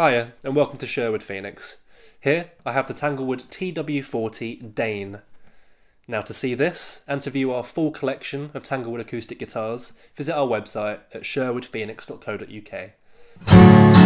Hiya, and welcome to Sherwood Phoenix. Here, I have the Tanglewood TW40 Dane. Now, to see this, and to view our full collection of Tanglewood acoustic guitars, visit our website at sherwoodphoenix.co.uk.